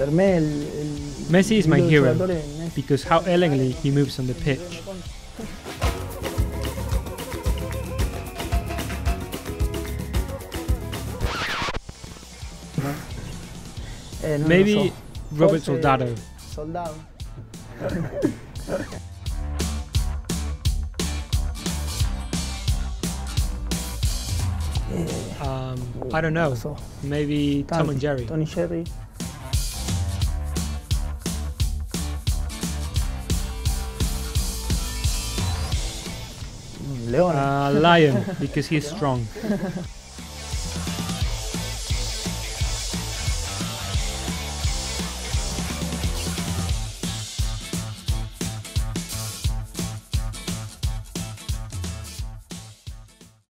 Per me Messi is my hero because how elegantly he moves on the pitch. Maybe Roberto Soldado. I don't know. Maybe Tom and Jerry. Tony Sherry. Lion, because he's strong.